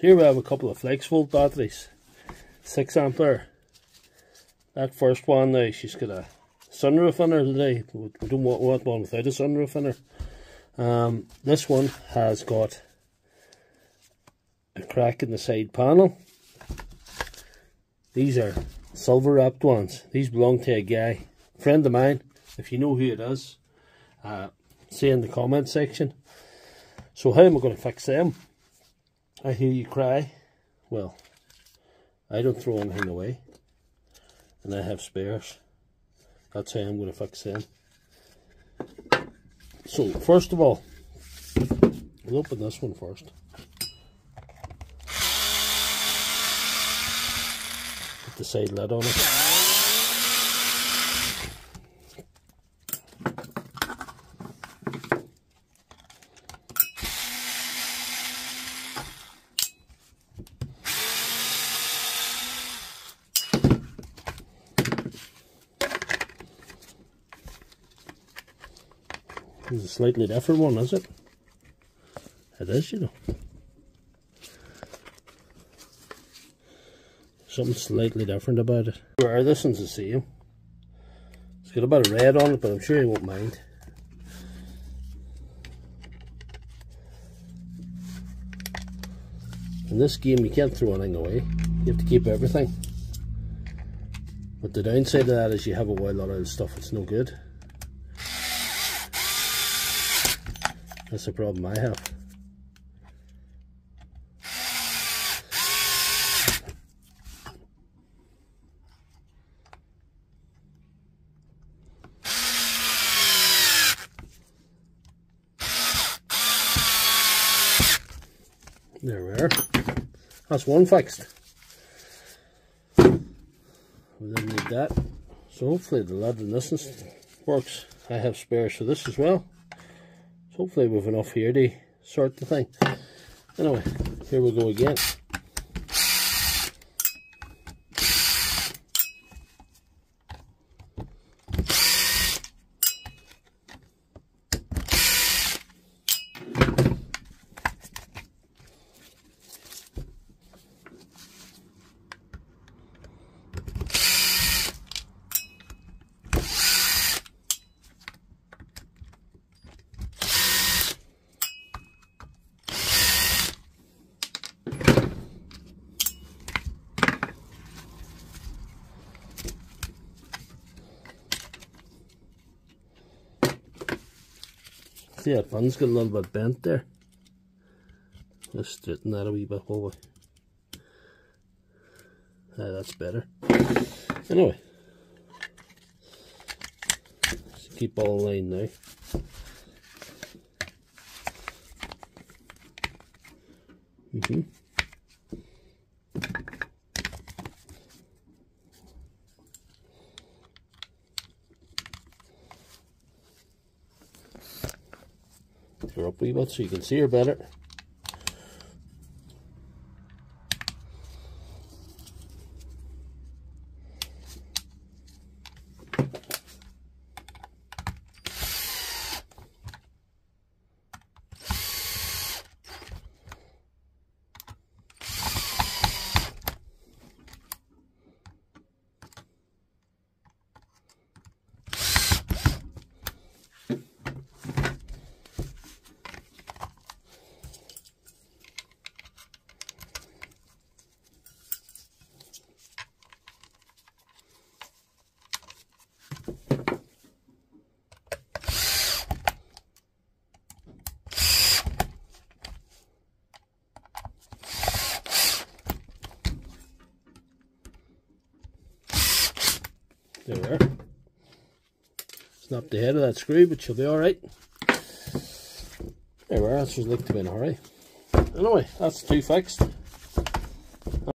So here we have a couple of FlexVolt batteries, 6 ampere. That first one now, she's got a sunroof in her today. We don't want one without a sunroof in her. This one has got a crack in the side panel. These are silver wrapped ones. These belong to a guy, a friend of mine. If you know who it is, say in the comment section. So how am I going to fix them? I hear you cry. Well, I don't throw anything away, and I have spares. That's how I'm going to fix them. So first of all, we'll open this one first. Put the side lid on it. It's a slightly different one, is it? It is, you know. Something slightly different about it. Well, this one's the same. It's got a bit of red on it, but I'm sure you won't mind. In this game, you can't throw anything away. You have to keep everything. But the downside of that is you have a whole lot of stuff that's no good. That's a problem I have. There we are. That's one fixed. We didn't need that. So hopefully the lid in this works. I have spares for this as well. Hopefully we've enough here to sort the thing. Anyway, here we go again. See, that one's got a little bit bent there. Let's straighten that a wee bit, will we? Ah, that's better. Anyway, let's keep all lined now. Her up a wee bit so you can see her better. There we are. Snap the head of that screw, but she'll be alright. There we are, that's just looked to be in a hurry. Anyway, that's two fixed.